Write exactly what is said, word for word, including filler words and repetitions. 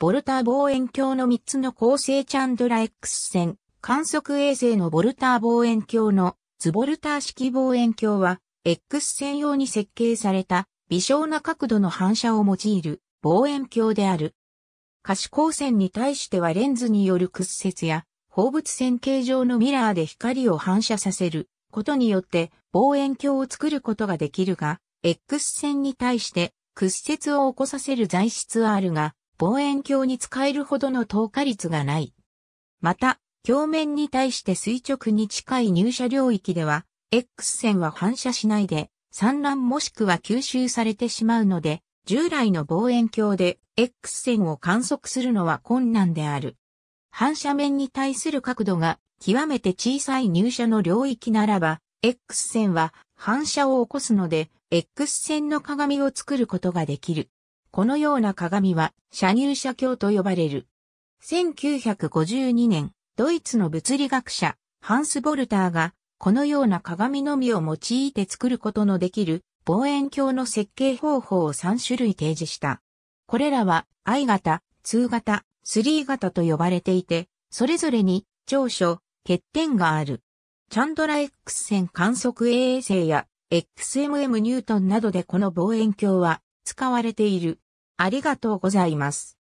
ボルター望遠鏡のみっつの構成チャンドラ X 線観測衛星のボルター望遠鏡の図ボルター式望遠鏡は X 線用に設計された微小な角度の反射を用いる望遠鏡である。可視光線に対してはレンズによる屈折や放物線形状のミラーで光を反射させることによって望遠鏡を作ることができるが、X 線に対して屈折を起こさせる材質はあるが、望遠鏡に使えるほどの透過率がない。また、鏡面に対して垂直に近い入射領域では、X 線は反射しないで、散乱もしくは吸収されてしまうので、従来の望遠鏡で X 線を観測するのは困難である。反射面に対する角度が極めて小さい入射の領域ならば、X 線は反射を起こすので、X 線の鏡を作ることができる。このような鏡は射入射鏡と呼ばれる。せんきゅうひゃくごじゅうにねん、ドイツの物理学者、ハンス・ボルターが、このような鏡のみを用いて作ることのできる望遠鏡の設計方法をさんしゅるい提示した。これらは アイ 型、ツー 型、スリー 型と呼ばれていて、それぞれに長所、欠点がある。チャンドラ X 線観測衛星や エックスエムエム ニュートンなどでこの望遠鏡は使われている。ありがとうございます。